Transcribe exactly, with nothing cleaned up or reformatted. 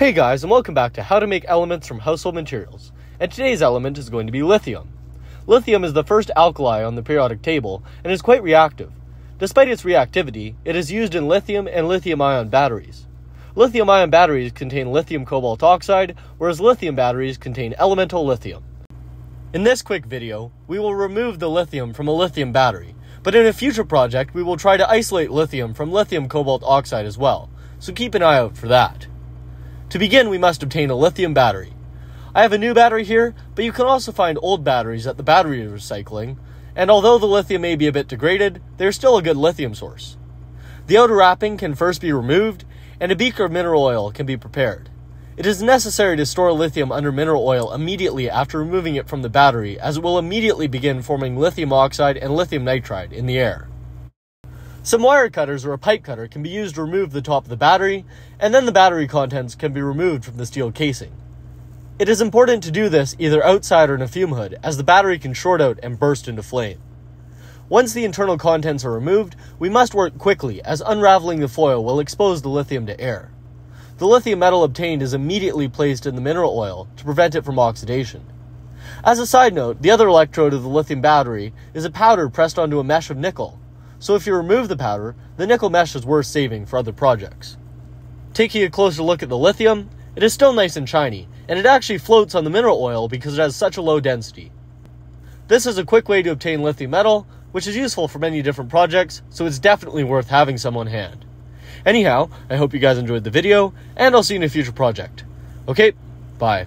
Hey guys, and welcome back to how to make elements from household materials, and today's element is going to be lithium. Lithium is the first alkali on the periodic table and is quite reactive. Despite its reactivity, it is used in lithium and lithium-ion batteries. Lithium-ion batteries contain lithium cobalt oxide, whereas lithium batteries contain elemental lithium. In this quick video, we will remove the lithium from a lithium battery, but in a future project we will try to isolate lithium from lithium cobalt oxide as well, so keep an eye out for that. To begin, we must obtain a lithium battery. I have a new battery here, but you can also find old batteries at the battery recycling, and although the lithium may be a bit degraded, they are still a good lithium source. The outer wrapping can first be removed, and a beaker of mineral oil can be prepared. It is necessary to store lithium under mineral oil immediately after removing it from the battery, as it will immediately begin forming lithium oxide and lithium nitride in the air. Some wire cutters or a pipe cutter can be used to remove the top of the battery, and then the battery contents can be removed from the steel casing. It is important to do this either outside or in a fume hood, as the battery can short out and burst into flame. Once the internal contents are removed, we must work quickly, as unraveling the foil will expose the lithium to air. The lithium metal obtained is immediately placed in the mineral oil to prevent it from oxidation. As a side note, the other electrode of the lithium battery is a powder pressed onto a mesh of nickel. So if you remove the powder, the nickel mesh is worth saving for other projects. Taking a closer look at the lithium, it is still nice and shiny, and it actually floats on the mineral oil because it has such a low density. This is a quick way to obtain lithium metal, which is useful for many different projects, so it's definitely worth having some on hand. Anyhow, I hope you guys enjoyed the video, and I'll see you in a future project. Okay, bye.